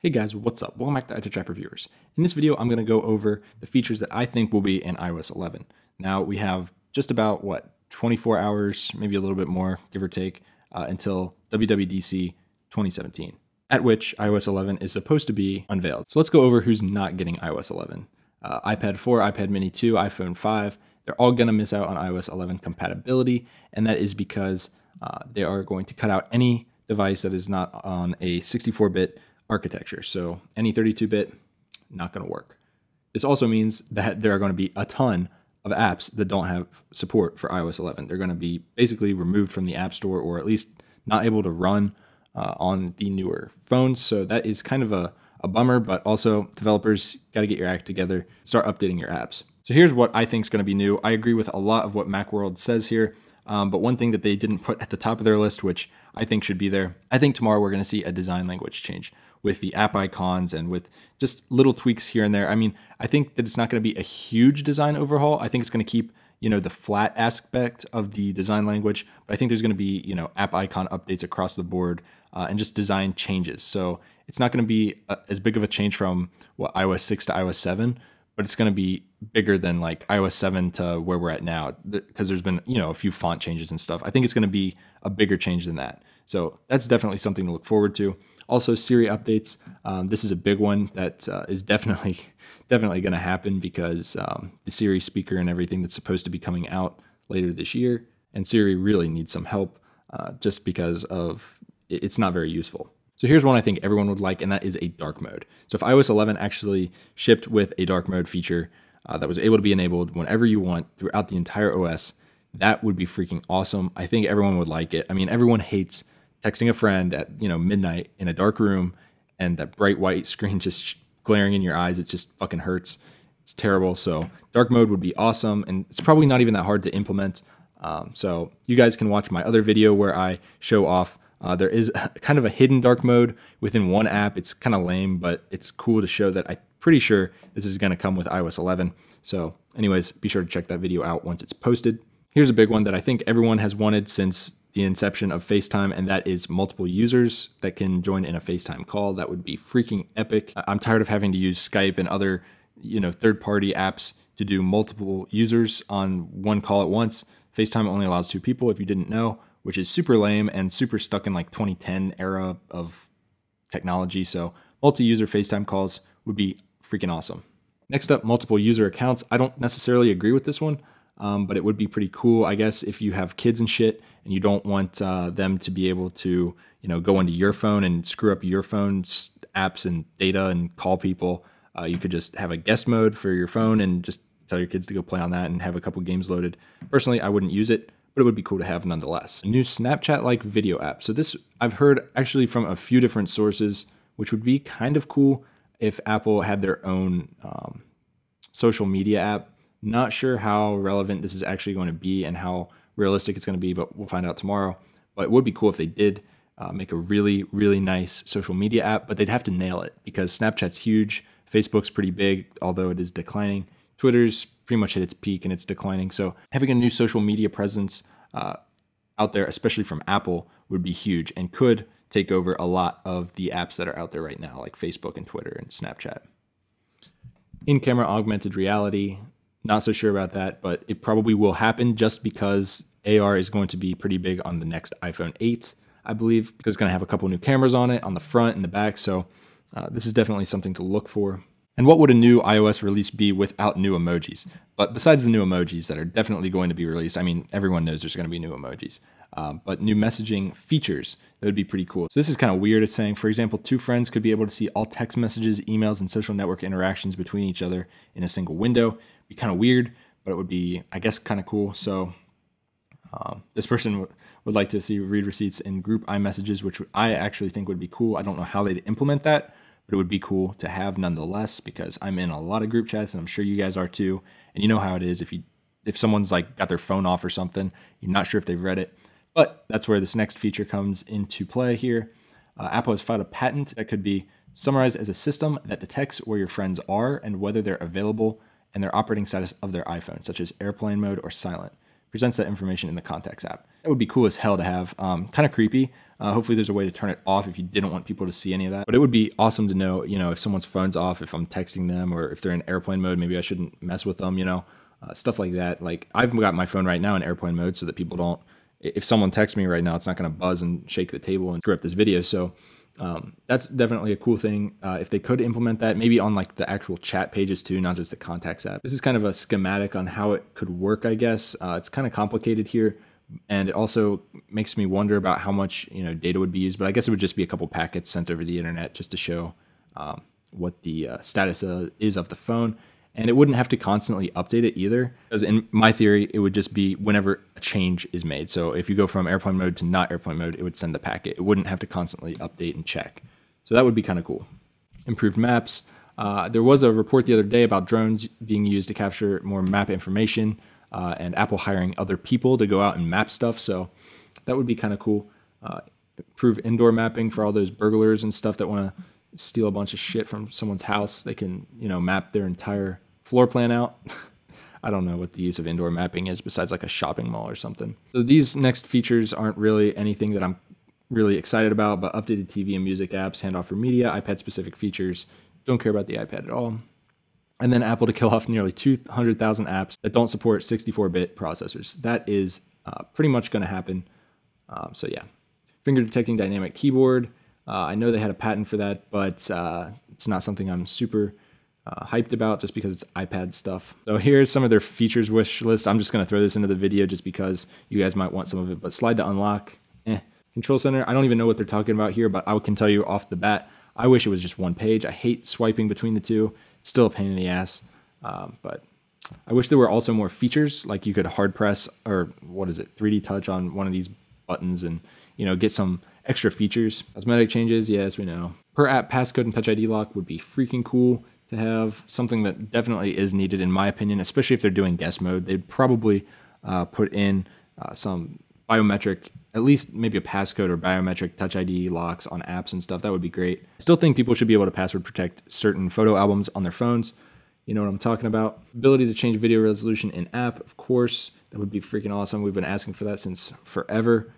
Hey guys, what's up? Welcome back to iTouchAppReviewers. In this video, I'm going to go over the features that I think will be in iOS 11. Now we have just about, 24 hours, maybe a little bit more, give or take, until WWDC 2017, at which iOS 11 is supposed to be unveiled. So let's go over who's not getting iOS 11. iPad 4, iPad mini 2, iPhone 5, they're all going to miss out on iOS 11 compatibility, and that is because they are going to cut out any device that is not on a 64-bit architecture. So any 32-bit, not going to work. This also means that there are going to be a ton of apps that don't have support for iOS 11. They're going to be basically removed from the App Store, or at least not able to run on the newer phones. So that is kind of a bummer, but also developers got to get your act together, start updating your apps. So here's what I think is going to be new. I agree with a lot of what Macworld says here. But one thing that they didn't put at the top of their list, which I think should be there, I think tomorrow we're going to see a design language change with the app icons and with just little tweaks here and there. I mean, I think that it's not going to be a huge design overhaul. I think it's going to keep, the flat aspect of the design language, but I think there's going to be, app icon updates across the board and just design changes. So it's not going to be as big of a change from iOS 6 to iOS 7. But it's going to be bigger than like iOS 7 to where we're at now, because there's been, a few font changes and stuff. I think it's going to be a bigger change than that. So that's definitely something to look forward to. Also, Siri updates. This is a big one that is definitely going to happen, because the Siri speaker and everything that's supposed to be coming out later this year, and Siri really needs some help just because of it's not very useful. So here's one I think everyone would like, and that is a dark mode. So if iOS 11 actually shipped with a dark mode feature that was able to be enabled whenever you want throughout the entire OS, that would be freaking awesome. I think everyone would like it. I mean, everyone hates texting a friend at midnight in a dark room and that bright white screen just glaring in your eyes. It just fucking hurts. It's terrible. So dark mode would be awesome, and it's probably not even that hard to implement. So you guys can watch my other video where I show off. There is kind of a hidden dark mode within one app. It's kind of lame, but it's cool to show that. I'm pretty sure this is going to come with iOS 11. So anyways, be sure to check that video out once it's posted. Here's a big one that I think everyone has wanted since the inception of FaceTime, and that is multiple users that can join in a FaceTime call. That would be freaking epic. I'm tired of having to use Skype and other, third-party apps to do multiple users on one call at once. FaceTime only allows two people, if you didn't know, which is super lame and super stuck in like 2010 era of technology. So multi-user FaceTime calls would be freaking awesome. Next up, multiple user accounts. I don't necessarily agree with this one, but it would be pretty cool, I guess, if you have kids and shit and you don't want them to be able to, go into your phone and screw up your phone's apps and data and call people. You could just have a guest mode for your phone and just tell your kids to go play on that and have a couple games loaded. Personally, I wouldn't use it, but it would be cool to have nonetheless. A new Snapchat-like video app. So this I've heard actually from a few different sources, which would be kind of cool if Apple had their own social media app. Not sure how relevant this is actually going to be and how realistic it's going to be, but we'll find out tomorrow. But it would be cool if they did make a really, really nice social media app, but they'd have to nail it because Snapchat's huge. Facebook's pretty big, although it is declining. Twitter's pretty much hit its peak and it's declining. So having a new social media presence out there, especially from Apple, would be huge and could take over a lot of the apps that are out there right now, like Facebook and Twitter and Snapchat. In-camera augmented reality, not so sure about that, but it probably will happen just because AR is going to be pretty big on the next iPhone 8, I believe, because it's going to have a couple new cameras on it, on the front and the back. So this is definitely something to look for. And what would a new iOS release be without new emojis? But besides the new emojis that are definitely going to be released, I mean, everyone knows there's going to be new emojis, but new messaging features, that would be pretty cool. So this is kind of weird. It's saying, for example, two friends could be able to see all text messages, emails, and social network interactions between each other in a single window. It'd be kind of weird, but it would be, I guess, kind of cool. So this person would like to see read receipts in group iMessages, which I actually think would be cool. I don't know how they'd implement that, but it would be cool to have nonetheless, because I'm in a lot of group chats and I'm sure you guys are too. And you know how it is if someone's like got their phone off or something, you're not sure if they've read it. But that's where this next feature comes into play here. Apple has filed a patent that could be summarized as a system that detects where your friends are and whether they're available and their operating status of their iPhone, such as airplane mode or silent. presents that information in the Contacts app. That would be cool as hell to have, kind of creepy. Hopefully there's a way to turn it off if you didn't want people to see any of that, but it would be awesome to know, you know, if someone's phone's off, if I'm texting them, or if they're in airplane mode, maybe I shouldn't mess with them, you know, stuff like that. Like, I've got my phone right now in airplane mode so that people don't, if someone texts me right now, it's not going to buzz and shake the table and screw up this video. So that's definitely a cool thing. If they could implement that, maybe on like the actual chat pages too, not just the Contacts app. This is kind of a schematic on how it could work, I guess. It's kind of complicated here. And it also makes me wonder about how much, you know, data would be used, but I guess it would just be a couple packets sent over the internet just to show what the status is of the phone. And it wouldn't have to constantly update it either, because in my theory, it would just be whenever a change is made. So if you go from airplane mode to not airplane mode, it would send the packet. It wouldn't have to constantly update and check. So that would be kind of cool. Improved maps. There was a report the other day about drones being used to capture more map information, and Apple hiring other people to go out and map stuff. So that would be kind of cool. Improve indoor mapping for all those burglars and stuff that want to steal a bunch of shit from someone's house. They can, you know, map their entire floor plan out. I don't know what the use of indoor mapping is besides like a shopping mall or something. So these next features aren't really anything that I'm really excited about, but updated TV and music apps, handoff for media, iPad specific features. Don't care about the iPad at all. And then Apple to kill off nearly 200,000 apps that don't support 64-bit processors. That is pretty much going to happen. So yeah, finger detecting dynamic keyboard. I know they had a patent for that, but it's not something I'm super hyped about just because it's iPad stuff. So here's some of their features wish list. I'm just going to throw this into the video just because you guys might want some of it, but slide to unlock. Control center. I don't even know what they're talking about here, but I can tell you off the bat, I wish it was just one page. I hate swiping between the two. It's still a pain in the ass, but I wish there were also more features, like you could hard press or 3D touch on one of these buttons and, you know, get some extra features. Cosmetic changes, yes, we know. Per app passcode and Touch ID lock would be freaking cool to have, something that definitely is needed in my opinion, especially if they're doing guest mode. They'd probably put in some biometric, at least maybe a passcode or biometric Touch ID locks on apps and stuff. That would be great. Still think people should be able to password protect certain photo albums on their phones. You know what I'm talking about. Ability to change video resolution in app, of course. That would be freaking awesome. We've been asking for that since forever.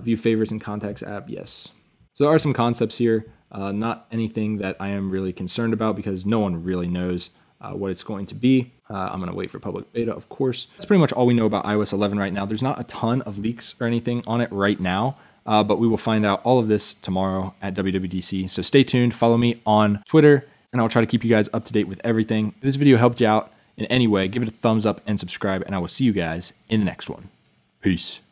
View favorites and Contacts app, yes. So there are some concepts here. Not anything that I am really concerned about because no one really knows what it's going to be. I'm going to wait for public beta, of course. That's pretty much all we know about iOS 11 right now. There's not a ton of leaks or anything on it right now, but we will find out all of this tomorrow at WWDC. So stay tuned, follow me on Twitter, and I'll try to keep you guys up to date with everything. If this video helped you out in any way, give it a thumbs up and subscribe, and I will see you guys in the next one. Peace.